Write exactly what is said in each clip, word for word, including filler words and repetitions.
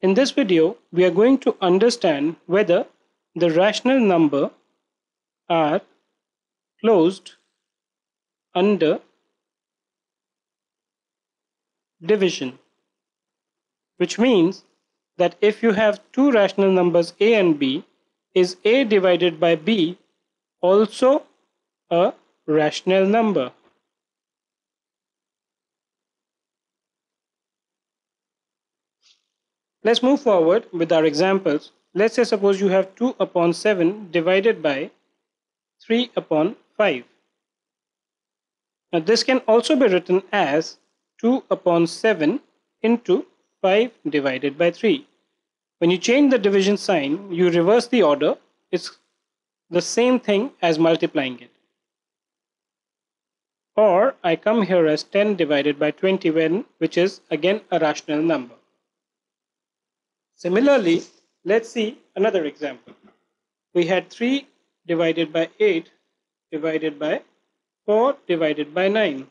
In this video, we are going to understand whether the rational number are closed under division, which means that if you have two rational numbers a and b, is a divided by b also a rational number? Let's move forward with our examples. Let's say suppose you have two upon seven divided by three upon five. Now this can also be written as two upon seven into five divided by three. When you change the division sign, you reverse the order. It's the same thing as multiplying it. Or I come here as ten divided by twenty-one, which is again a rational number. Similarly, let's see another example. We had three divided by eight divided by four divided by nine.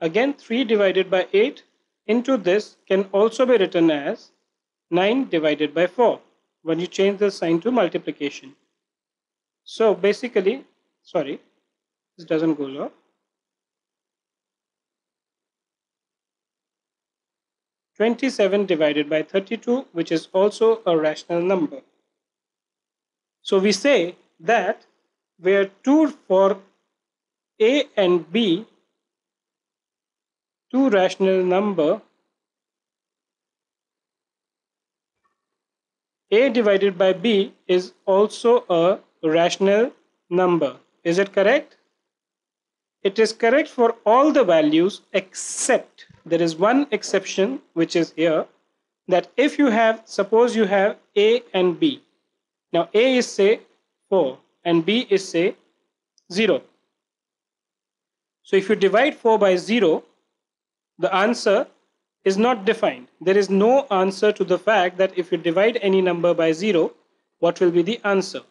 Again, three divided by eight into this can also be written as nine divided by four when you change the sign to multiplication. So basically, sorry, this doesn't go up. twenty-seven divided by thirty-two, which is also a rational number. So we say that where two for a and b, two rational number, a divided by b is also a rational number. Is it correct? It is correct for all the values except there is one exception, which is here, that if you have, suppose you have a and b. Now a is say four and b is say zero. So if you divide four by zero, the answer is not defined. There is no answer to the fact that if you divide any number by zero, what will be the answer?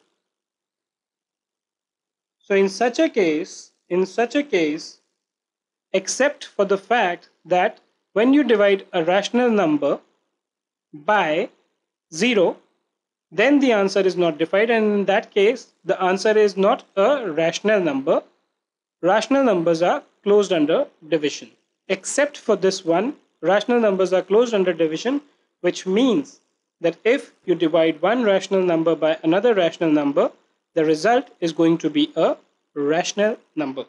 So in such a case, in such a case, except for the fact that when you divide a rational number by zero, then the answer is not defined, and in that case the answer is not a rational number. Rational numbers are closed under division. Except for this one, rational numbers are closed under division, which means that if you divide one rational number by another rational number, the result is going to be a rational number.